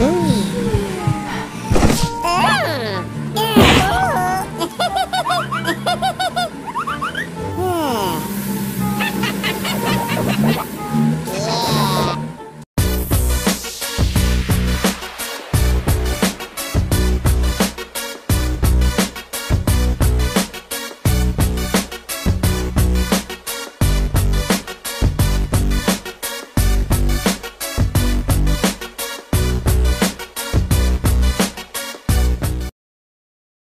Ooh.